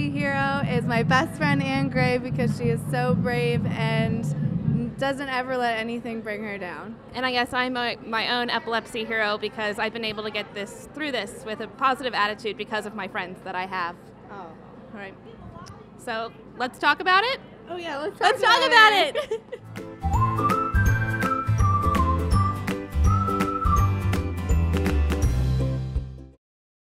safety hero is my best friend Anne Gray, because she is so brave and doesn't ever let anything bring her down. And I guess I'm my own epilepsy hero, because I've been able to get through this with a positive attitude because of my friends that I have. Oh, all right. So let's talk about it. Oh yeah, let's talk about it.